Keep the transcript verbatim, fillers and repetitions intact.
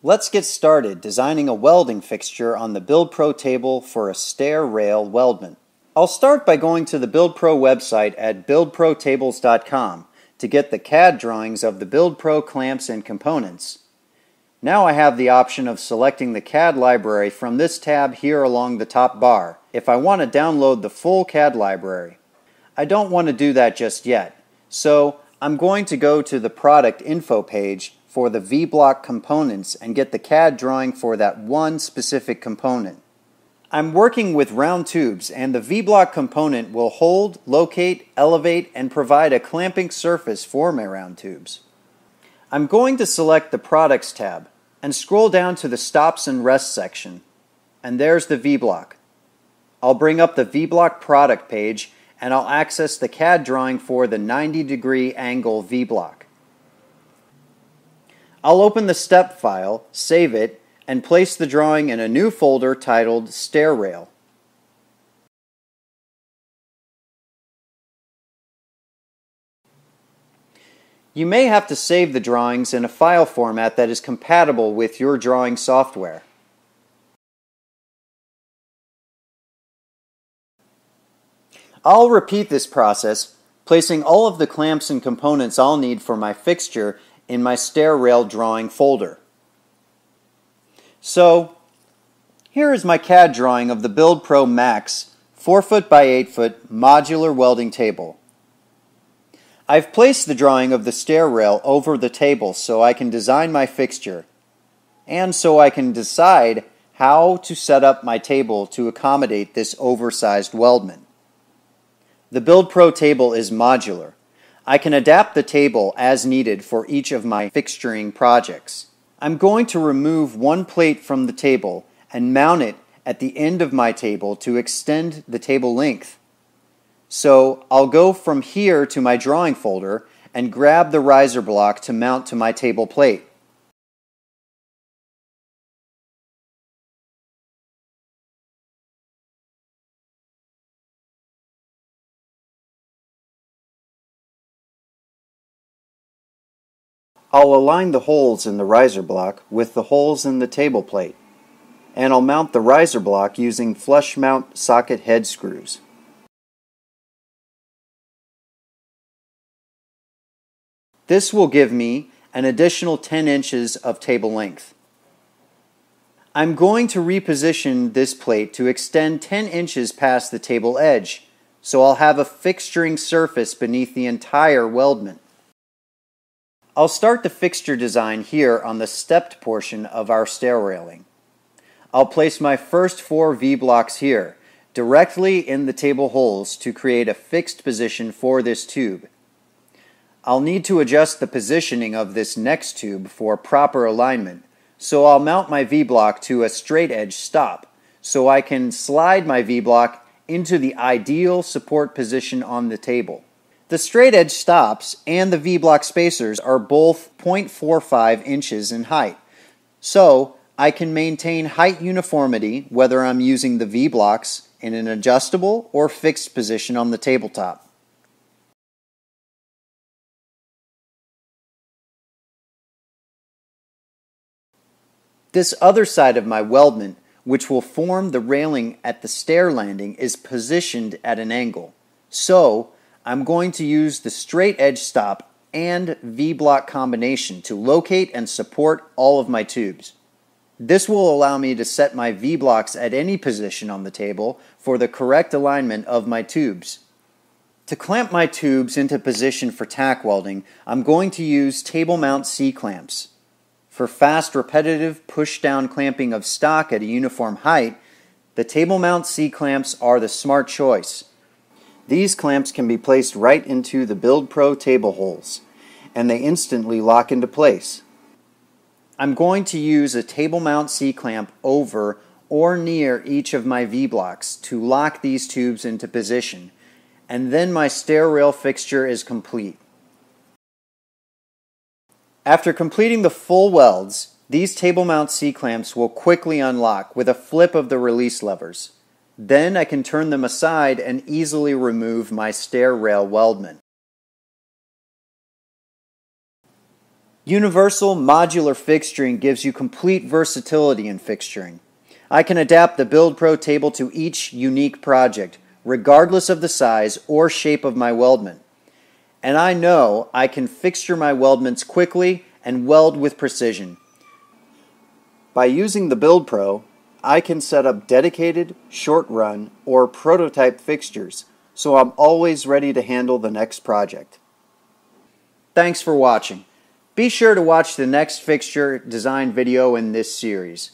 Let's get started designing a welding fixture on the BuildPro table for a stair rail weldment. I'll start by going to the BuildPro website at build pro tables dot com to get the C A D drawings of the BuildPro clamps and components. Now I have the option of selecting the C A D library from this tab here along the top bar if I want to download the full C A D library. I don't want to do that just yet, so I'm going to go to the product info page for the V-Block components and get the C A D drawing for that one specific component. I'm working with round tubes, and the V-Block component will hold, locate, elevate, and provide a clamping surface for my round tubes. I'm going to select the Products tab and scroll down to the Stops and Rests section, and there's the V-Block. I'll bring up the V-Block product page, and I'll access the C A D drawing for the ninety degree angle V-Block. I'll open the step file, save it, and place the drawing in a new folder titled Stair Rail. You may have to save the drawings in a file format that is compatible with your drawing software. I'll repeat this process, placing all of the clamps and components I'll need for my fixture in my stair rail drawing folder. So, here is my C A D drawing of the BuildPro Max four foot by eight foot modular welding table. I've placed the drawing of the stair rail over the table so I can design my fixture, and so I can decide how to set up my table to accommodate this oversized weldment. The BuildPro table is modular. I can adapt the table as needed for each of my fixturing projects. I'm going to remove one plate from the table and mount it at the end of my table to extend the table length. So I'll go from here to my drawing folder and grab the riser block to mount to my table plate. I'll align the holes in the riser block with the holes in the table plate, and I'll mount the riser block using flush mount socket head screws. This will give me an additional ten inches of table length. I'm going to reposition this plate to extend ten inches past the table edge, so I'll have a fixturing surface beneath the entire weldment. I'll start the fixture design here on the stepped portion of our stair railing. I'll place my first four V-blocks here, directly in the table holes to create a fixed position for this tube. I'll need to adjust the positioning of this next tube for proper alignment, so I'll mount my V-block to a straight edge stop, so I can slide my V-block into the ideal support position on the table. The straight edge stops and the V-block spacers are both zero point four five inches in height, so I can maintain height uniformity whether I'm using the V-blocks in an adjustable or fixed position on the tabletop. This other side of my weldment, which will form the railing at the stair landing, is positioned at an angle, so I'm going to use the straight edge stop and V-block combination to locate and support all of my tubes. This will allow me to set my V-blocks at any position on the table for the correct alignment of my tubes. To clamp my tubes into position for tack welding, I'm going to use table mount C-clamps. For fast, repetitive push-down clamping of stock at a uniform height, the table mount C-clamps are the smart choice. These clamps can be placed right into the BuildPro table holes, and they instantly lock into place. I'm going to use a table mount C-clamp over or near each of my V-blocks to lock these tubes into position, and then my stair rail fixture is complete. After completing the full welds, these table mount C-clamps will quickly unlock with a flip of the release levers. Then I can turn them aside and easily remove my stair rail weldment. Universal modular fixturing gives you complete versatility in fixturing. I can adapt the BuildPro table to each unique project, regardless of the size or shape of my weldment. And I know I can fixture my weldments quickly and weld with precision. By using the BuildPro, I can set up dedicated, short-run, or prototype fixtures, so I'm always ready to handle the next project. Thanks for watching. Be sure to watch the next fixture design video in this series.